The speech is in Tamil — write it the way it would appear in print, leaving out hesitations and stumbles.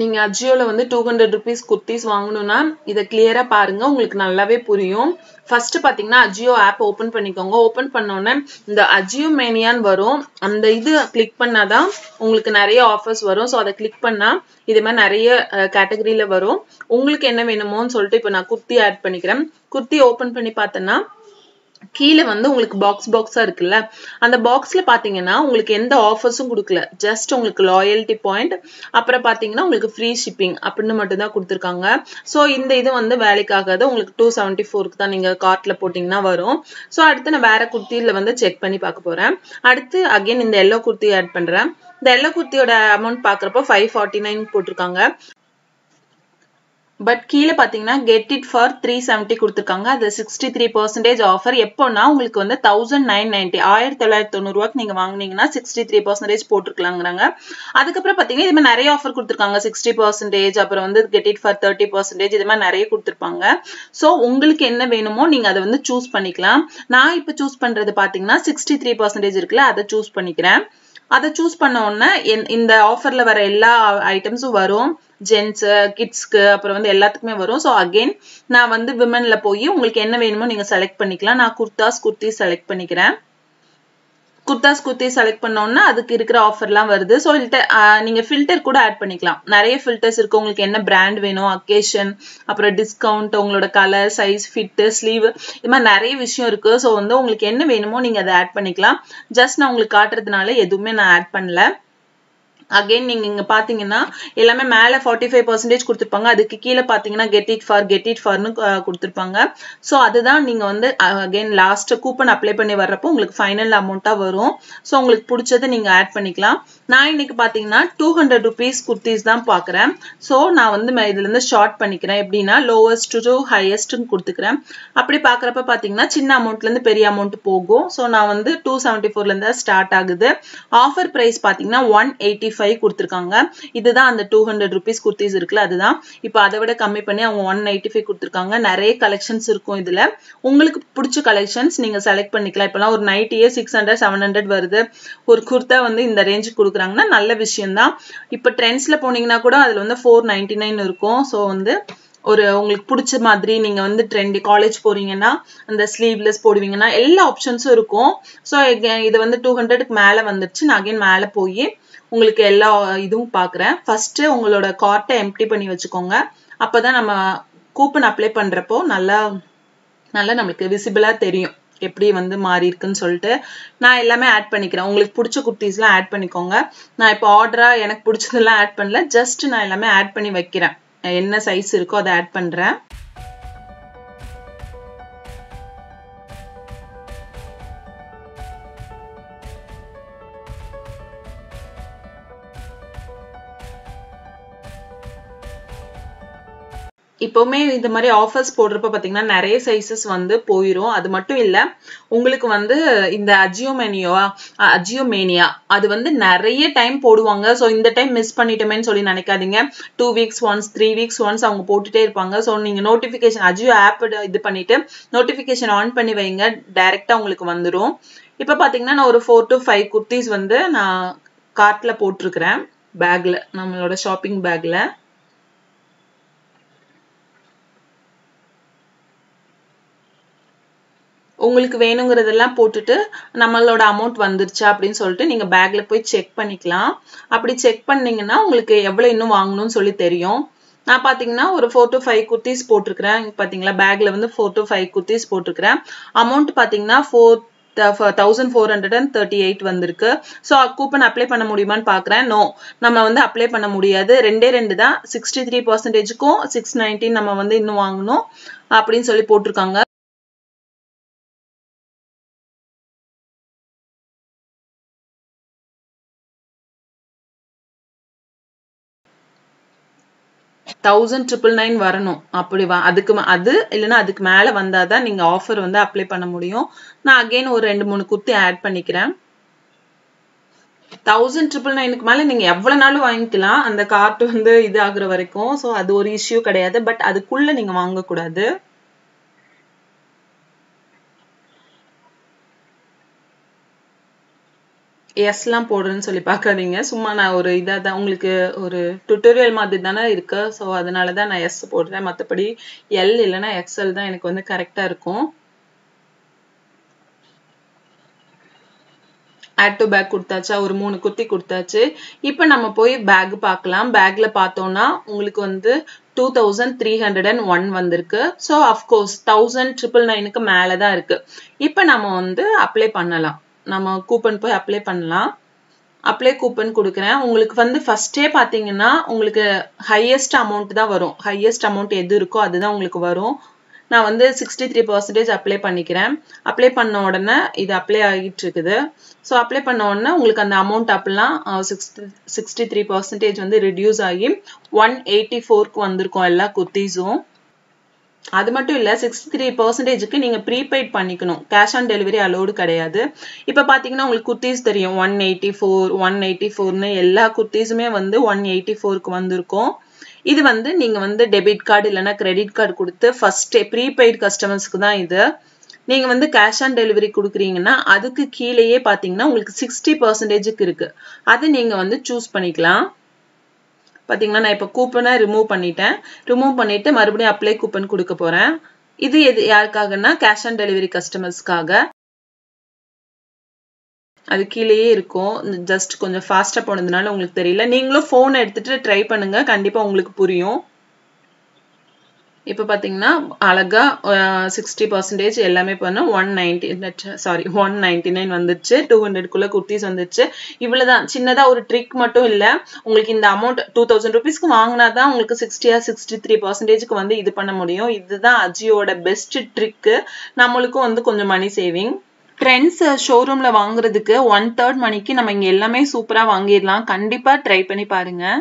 நீங்க AJIOல வந்து 200 rupees kurtis வாங்கணும்னா இத கிளியரா பாருங்க உங்களுக்கு நல்லாவே புரியும் ஃபர்ஸ்ட் பாத்தீங்கன்னா AJIO ஆப் ஓபன் பண்ணிக்கோங்க ஓபன் பண்ண உடனே இந்த AJIO Mania வரும் அந்த இது கிளிக் பண்ணாதான் உங்களுக்கு நிறைய ஆஃபர்ஸ் வரும் சோ அத கிளிக் பண்ணா இதே மாதிரி நிறைய கேட்டகரியில வரும் உங்களுக்கு என்ன வேணுமோன்னு சொல்லிட்டு இப்போ நான் kurti ஆட் பண்ணிக்கிறேன் kurti ஓபன் பண்ணி பார்த்தனா கீழ வந்து உங்களுக்கு பாக்ஸ் பாக்ஸா இருக்குல்ல அந்த பாக்ஸ்ல பாத்தீங்கன்னா உங்களுக்கு எந்த ஆஃபர்ஸும் கொடுக்கல just உங்களுக்கு loyalty point அப்புறம் பாத்தீங்கன்னா உங்களுக்கு free shipping அப்படினு மட்டும் தான் கொடுத்திருக்காங்க சோ இந்த இது வந்து வேலைக்கு ஆகாது உங்களுக்கு 274 க்கு தான் நீங்க கார்ட்ல போடிங்கன்னா வரும் சோ அடுத்து நான் வேற kurtiல வந்து செக் பண்ணி பார்க்க போறேன் அடுத்து again இந்த yellow kurti ஆட் பண்றேன் இந்த yellow kurtiயோட amount பார்க்கறப்ப 549 போட்டுருக்காங்க बट கீழ பாத்தீங்கன்னா get it for 370 கொடுத்திருக்காங்க அது 63% ஆஃபர் எப்போனா உங்களுக்கு வந்து 1990 1990 ரூபாய்க்கு நீங்க வாங்குனீங்கன்னா 63% போட்டுக்கலாம்ங்கறாங்க அதுக்கு அப்புறம் பாத்தீங்கன்னா இதுமே நிறைய ஆஃபர் கொடுத்திருக்காங்க 60% அப்புறம் வந்து get it for 30% இதுமே நிறைய கொடுத்திருப்பாங்க சோ உங்களுக்கு என்ன வேணுமோ நீங்க அத வந்து चूஸ் பண்ணிக்கலாம் நான் இப்ப चूஸ் பண்றது பாத்தீங்கன்னா 63% இருக்குல அத चूஸ் பண்ணிக்கிறேன் அத चूஸ் பண்ண உடனே இந்த ஆஃபர்ல வர எல்லா ஐட்டம்ஸும் வரும் ஜென்ஸ் கிட்ஸ்க்கு அப்புறம் வந்து எல்லாத்துக்குமே வரும் சோ அகைன் நான் வந்து விமென்ல போய் உங்களுக்கு என்ன வேணுமோ நீங்க செலக்ட் பண்ணிக்கலாம் நான் kurti செலக்ட் பண்ணிக்கிறேன் kurti செலக்ட் பண்ண உடனே அதுக்கு இருக்கிற ஆஃபர்லாம் வருது சோ நீங்க ஃபில்டர் கூட ஆட் பண்ணிக்கலாம் நிறைய ஃபில்டர்ஸ் இருக்கு உங்களுக்கு என்ன பிராண்ட் வேணும் occasion அப்புறம் டிஸ்கவுண்ட் உங்களோட கலர் சைஸ் ஃபிட் ஸ்லீவ் இந்த மாதிரி நிறைய விஷயம் இருக்கு சோ வந்து உங்களுக்கு என்ன வேணுமோ நீங்க அத ஆட் பண்ணிக்கலாம் just நான் உங்களுக்கு காட்றதுனால எதுமே நான் ஆட் பண்ணல Again, நீங்க இங்க பாத்தீங்கன்னா எல்லாமே மேல 45% கொடுத்திருப்பாங்க அதுக்கு கீழ பாத்தீங்கன்னா get it for னு கொடுத்திருப்பாங்க சோ அதுதான் நீங்க வந்து again last coupon அப்ளை பண்ணி வர்றப்போ உங்களுக்கு ஃபைனல் அமௌண்டா வரும் சோ உங்களுக்கு பிடிச்சதை நீங்க ஆட் பண்ணிக்கலாம் நான் இன்னைக்கு பாத்தீங்கன்னா 200 rupees kurtis தான் பார்க்கறேன் சோ நான் வந்து இதுல இருந்து ஷார்ட் பண்ணிக்கிறேன் எப்படினா lowest to highest னு கொடுத்துக்கிறேன் அப்படி பார்க்கறப்ப பாத்தீங்கன்னா சின்ன அமௌண்ட்ல இருந்து பெரிய அமௌண்ட் போகும் சோ நான் வந்து 274 ல இருந்து ஸ்டார்ட் ஆகுது ஆஃபர் பிரைஸ் பாத்தீங்கன்னா 180 5 கொடுத்திருக்காங்க இதுதான் அந்த 200 rupees kurtis இருக்குல அதுதான் இப்போ அதை விட கம்மி பண்ணி அவங்க 195 கொடுத்திருக்காங்க நிறைய கலெக்ஷன்ஸ் இருக்கும் இதுல உங்களுக்கு பிடிச்ச கலெக்ஷன்ஸ் நீங்க செலக்ட் பண்ணிக்கலாம் இப்போலாம் ஒரு நைட்டியே 600 700 வருது ஒரு kurta வந்து இந்த ரேஞ்ச் கொடுக்கறாங்கன்னா நல்ல விஷயம் தான் இப்போ ட்ரெண்ட்ஸ்ல போனீங்கன்னா கூட அதுல வந்து 499 இருக்கும் சோ வந்து ஒரு உங்களுக்கு பிடிச்ச மாதிரி நீங்க வந்து ட்ரெண்டி காலேஜ் போறீங்கன்னா அந்த ஸ்லீவ்லெஸ் போடுவீங்கன்னா எல்லா ஆப்ஷன்ஸும் இருக்கும் சோ இது வந்து 200 க்கு மேல வந்துருச்சு நான் again மேல போய் உங்களுக்கு எல்லா இதுவும் பார்க்கறேன் ஃபர்ஸ்ட் உங்களோட கார்ட்டை எம்ப்டி பண்ணி வச்சுக்கோங்க அப்பதான் நம்ம கூப்பன் அப்ளை பண்றப்போ நல்லா நமக்கு விசிபிளா தெரியும் எப்படி வந்து மாறி இருக்குன்னு சொல்லிட்டு நான் எல்லாமே ஆட் பண்ணிக்கிறேன் உங்களுக்கு பிடிச்ச kurtisலாம் ஆட் பண்ணிக்கோங்க நான் இப்போ ஆர்டரா எனக்கு பிடிச்சதெல்லாம் ஆட் பண்ணல ஜஸ்ட் நான் எல்லாமே ஆட் பண்ணி வைக்கிறேன் என்ன சைஸ் இருக்கோ அதை ஆட் பண்றேன் இப்போமே இந்த மாதிரி ஆஃபர்ஸ் போடுறப்ப பாத்தீங்கன்னா நிறைய சைஸஸ் வந்து போயிரும் அது மட்டும் இல்ல உங்களுக்கு வந்து இந்த AJIO Mania அது வந்து நிறைய டைம் போடுவாங்க சோ இந்த டைம் மிஸ் பண்ணிட்டேன்னு சொல்லி நினைக்காதீங்க 2 weeks once 3 weeks once அவங்க போட்டுட்டே இருப்பாங்க சோ நீங்க நோட்டிஃபிகேஷன் AJIO ஆப் இது பண்ணிட்டு நோட்டிஃபிகேஷன் ஆன் பண்ணி வைங்க டைரக்ட்டா உங்களுக்கு வந்துரும் இப்போ பாத்தீங்கன்னா நான் ஒரு 4 to 5 kurtis வந்து நான் கார்ட்ல போட்டுக்கிறேன் பேக்ல நம்மளோட ஷாப்பிங் பேக்ல உங்களுக்கு வேணும்ங்கறதெல்லாம் போட்டுட்டு நம்மளோட அமௌண்ட் வந்திருச்சா அப்படினு சொல்லிட்டு நீங்க பேக்ல போய் செக் பண்ணிக்கலாம் அப்படி செக் பண்ணீங்கன்னா உங்களுக்கு எவ்வளவு இன்னும் வாங்கணும்னு சொல்லி தெரியும் நான் பாத்தீங்கன்னா ஒரு 4 to 5 kurtis போட்டுக்கிறேன் பாத்தீங்களா பேக்ல வந்து 4 to 5 kurtis போட்டுக்கிறேன் அமௌண்ட் பாத்தீங்கன்னா 1438 வந்திருக்கு சோ கூப்பன் அப்ளை பண்ண முடியுமான்னு பார்க்கறேன் நோ நம்ம வந்து அப்ளை பண்ண முடியாது ரெண்டே தான் 63% க்கு 619 நம்ம வந்து இன்னும் வாங்கணும் அப்படினு சொல்லி போட்டுருக்காங்க Thousand triple nine வரணும் அப்படி அதுக்கு அது இல்லனா அதுக்கு மேல வந்தாதான் நீங்க ஆஃபர் வந்து அப்ளை பண்ண முடியும் நான் அகைன் ஒரு 2-3 kurti ஆட் பண்ணிக்கிறேன் 1999 க்கு மேல நீங்க எவ்வளவு நாளும் வாங்கிக்கலாம் அந்த கார்ட் வந்து இது ஆகுற வரைக்கும் சோ அது ஒரு இஷ்யூ கிடையாது பட் அதுக்குள்ள நீங்க வாங்க கூடாது S लाम पोड़न सोले पाकरिंगे सुमाना और इधर दा उंगलिके और ट्यूटोरियल माध्यम दाना इरका सो आदनाला दा ना S पोड़ रहा है मत पड़ी L इलना XL दा इनको उन्हें करेक्टर को add to bag कुर्ता चा और मून कुत्ती कुर्ता चे इप्पन हम अपोई bag पाकलाम bag ले पातो ना उंगलिको उन्हें 2301 வந்திருக்கு so of course 1999 க்கு மேல தான் இருக்கு இப்போ நாம வந்து அப்ளை பண்ணலாம் நாம கூப்பன் போய் அப்ளை பண்ணலாம் அப்ளை கூப்பன் கொடுக்கிறேன் உங்களுக்கு வந்து ஃபர்ஸ்ட் டே பாத்தீங்கன்னா உங்களுக்கு ஹையஸ்ட் அமௌண்ட் தான் வரும் ஹையஸ்ட் அமௌண்ட் எது இருக்கோ அதுதான் உங்களுக்கு வரும் நான் வந்து 63% அப்ளை பண்ணிக்கிறேன் அப்ளை பண்ண உடனே இது அப்ளை ஆகிட்டு இருக்குது சோ அப்ளை பண்ண உடனே உங்களுக்கு அந்த அமௌண்ட் அப்பலாம் 63% வந்து ரிடியூஸ் ஆகி 184 க்கு வந்திருக்கும் எல்லா குர்தீஸும் அது மட்டும் இல்ல 63% க்கு நீங்க ப்ரீபெய்ட் பண்ணிக்கணும் கேஷ் ஆன் டெலிவரி அலோட் கிடையாது இப்போ பாத்தீங்கன்னா உங்களுக்கு குர்தீஸ் தெரியும் 184 184 னு எல்லா குர்தீஸுமே வந்து 184 க்கு வந்திருக்கும் இது வந்து நீங்க வந்து டெபிட் கார்டு இல்லனா கிரெடிட் கார்டு கொடுத்து ஃபர்ஸ்ட் ப்ரீபெய்ட் கஸ்டமர்ஸ்க்கு தான் இது நீங்க வந்து கேஷ் ஆன் டெலிவரி கொடுக்கிறீங்கன்னா அதுக்கு கீழேயே பாத்தீங்கன்னா உங்களுக்கு 60% க்கு இருக்கு அது நீங்க வந்து चूஸ் பண்ணிக்கலாம் பாத்தீங்கன்னா நான் இப்ப கூப்பனை ரிமூவ் பண்ணிட்டேன் ரிமூவ் பண்ணிட்டு மறுபடியும் அப்ளை கூப்பன் கொடுக்க போறேன் இது யாருக்காகனா கேஷ் ஆன் டெலிவரி கஸ்டமர்ஸ்க்காக அது கீழேயே இருக்கும் ஜஸ்ட் கொஞ்சம் ஃபாஸ்டா போனதுனால உங்களுக்கு தெரியல நீங்களும் ஃபோன் எடுத்துட்டு ட்ரை பண்ணுங்க கண்டிப்பா உங்களுக்கு புரியும் இப்போ பாத்தீங்கன்னா அழகா 60% எல்லாமே பண்ண 199 வந்துச்சு 200 குள்ள குர்தீஸ் வந்துச்சு இவ்வளவுதான் சின்னதா ஒரு ட்ரிக் மட்டும் இல்ல உங்களுக்கு இந்த அமௌண்ட் 2000 ரூபாய்க்கு வாங்குனா தான் உங்களுக்கு 63% க்கு வந்து இது பண்ண முடியும் இதுதான் அஜியோட பெஸ்ட் ட்ரிக் நமக்கு வந்து கொஞ்சம் மணி சேவிங் Trends showroom ல வாங்குறதுக்கு 1/3 மணிக்கு நம்ம இங்க எல்லாமே சூப்பரா வாங்கிடலாம் கண்டிப்பா ட்ரை பண்ணி பாருங்க